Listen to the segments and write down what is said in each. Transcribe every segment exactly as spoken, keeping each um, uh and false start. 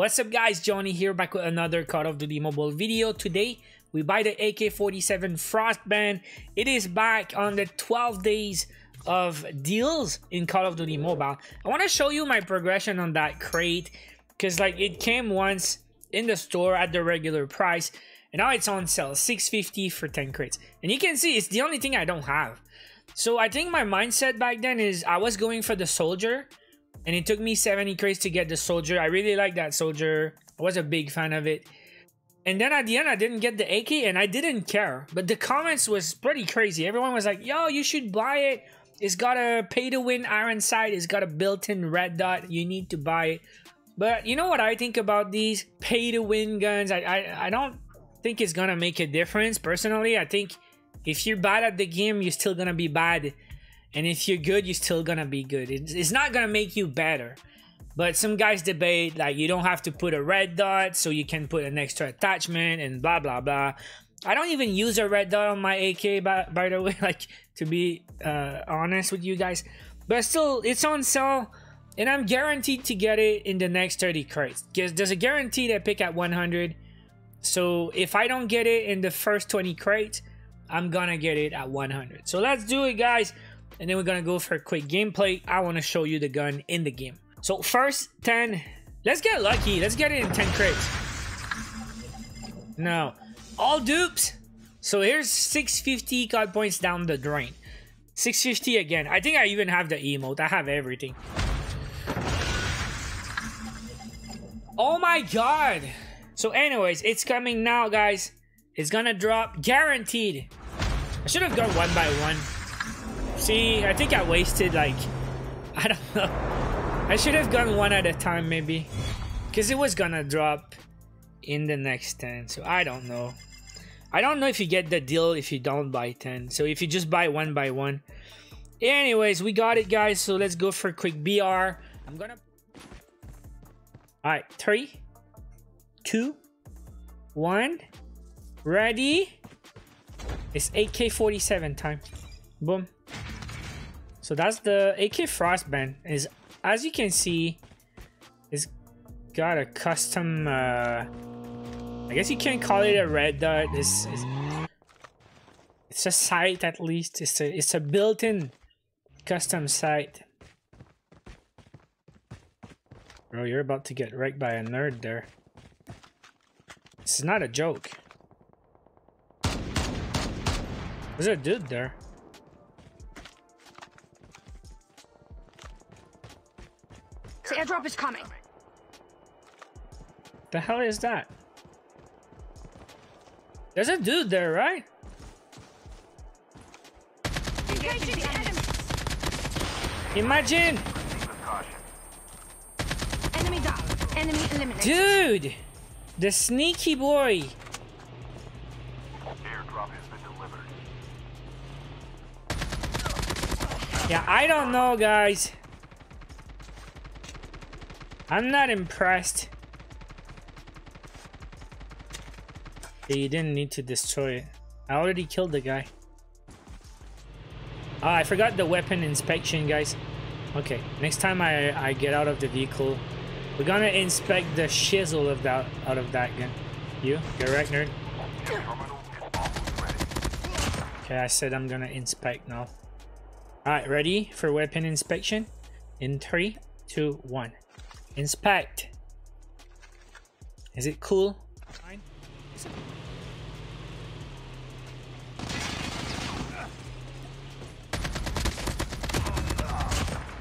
What's up guys, Johnny here back with another Call of Duty Mobile video. Today we buy the A K forty-seven Frostbrand. It is back on the twelve days of deals in Call of Duty Mobile. I want to show you my progression on that crate because like it came once in the store at the regular price and now it's on sale six fifty for ten crates. And you can see it's the only thing I don't have. So I think my mindset back then is I was going for the soldier. And it took me seventy crates to get the soldier. I really like that soldier. I was a big fan of it. And then at the end, I didn't get the A K and I didn't care. But the comments was pretty crazy. Everyone was like, yo, you should buy it. It's got a pay to win iron sight. It's got a built-in red dot. You need to buy it. But you know what I think about these pay to win guns? I, I, I don't think it's going to make a difference. Personally, I think if you're bad at the game, you're still going to be bad. And if you're good, you're still gonna be good. It's, it's not gonna make you better. But some guys debate, like, you don't have to put a red dot, so you can put an extra attachment and blah, blah, blah. I don't even use a red dot on my A K, by, by the way, like, to be uh, honest with you guys. But still, it's on sale, and I'm guaranteed to get it in the next thirty crates. Because there's a guaranteed I pick at one hundred. So if I don't get it in the first twenty crates, I'm gonna get it at one hundred. So let's do it, guys. And then we're gonna go for a quick gameplay. I want to show you the gun in the game. So first ten, let's get lucky. Let's get it in ten crates. No, all dupes. So here's six fifty C O D points down the drain. six fifty again. I think I even have the emote. I have everything. Oh my god. So anyways, it's coming now, guys. It's gonna drop guaranteed. I should have gone one by one. See, I think I wasted, like, I don't know. I should have gone one at a time, maybe. Because it was gonna drop in the next ten, so I don't know. I don't know if you get the deal if you don't buy ten. So if you just buy one by one. Anyways, we got it, guys. So let's go for a quick B R. I'm gonna... Alright, three, two, one. Ready? It's A K forty-seven time. Boom. So that's the A K Frostbrand. Is as you can see, it's got a custom. Uh, I guess you can call it a red dot. It's, it's, it's a sight at least. It's a it's a built-in custom sight. Bro, you're about to get wrecked by a nerd there. This is not a joke. There's a dude there. Airdrop is coming. The hell is that? There's a dude there, right? Engaging the enemies. Imagine. Enemy down. Enemy eliminated. Dude, the sneaky boy. Airdrop has been delivered. Yeah, I don't know, guys. I'm not impressed. You didn't need to destroy it. I already killed the guy. Ah, I forgot the weapon inspection, guys. Okay, next time I, I get out of the vehicle, we're gonna inspect the shizzle of that out of that gun. You, get right, nerd. Okay, I said I'm gonna inspect now. Alright, ready for weapon inspection? In three, two, one. Inspect. Is it cool? Fine.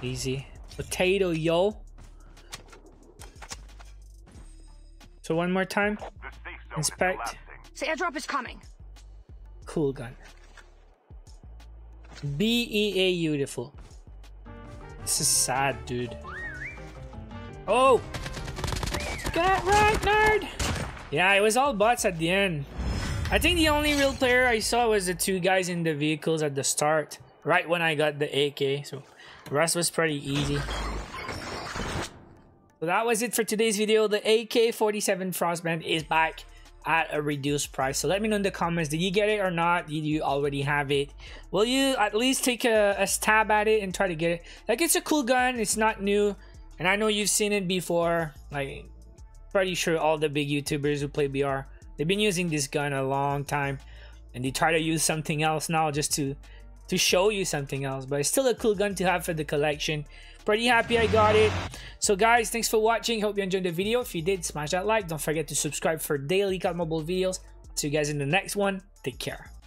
Easy. Potato, yo. So one more time. Inspect. The airdrop is coming. Cool gun. B E A beautiful. This is sad, dude. Oh! Got right, nerd! Yeah, it was all bots at the end. I think the only real player I saw was the two guys in the vehicles at the start. Right when I got the A K, so the rest was pretty easy. So that was it for today's video. The A K forty-seven Frostbrand is back at a reduced price. So let me know in the comments, did you get it or not? Did you already have it? Will you at least take a, a stab at it and try to get it? Like, it's a cool gun, it's not new. And I know you've seen it before, like, Pretty sure all the big YouTubers who play B R, they've been using this gun a long time, and they try to use something else now just to to show you something else. But it's still a cool gun to have for the collection. Pretty happy I got it. So guys, thanks for watching. Hope you enjoyed the video. If you did, smash that like. Don't forget to subscribe for daily Call of Duty Mobile videos. See you guys in the next one. Take care.